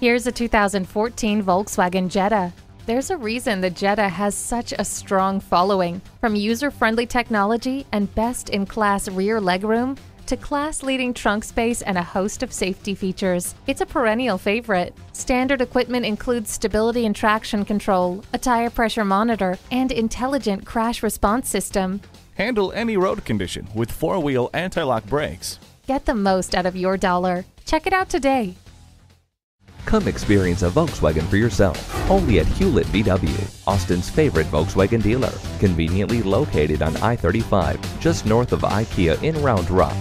Here's a 2014 Volkswagen Jetta. There's a reason the Jetta has such a strong following. From user-friendly technology and best-in-class rear legroom to class-leading trunk space and a host of safety features, it's a perennial favorite. Standard equipment includes stability and traction control, a tire pressure monitor, and intelligent crash response system. Handle any road condition with four-wheel anti-lock brakes. Get the most out of your dollar. Check it out today. Come experience a Volkswagen for yourself, only at Hewlett VW, Austin's favorite Volkswagen dealer, conveniently located on I-35, just north of IKEA in Round Rock.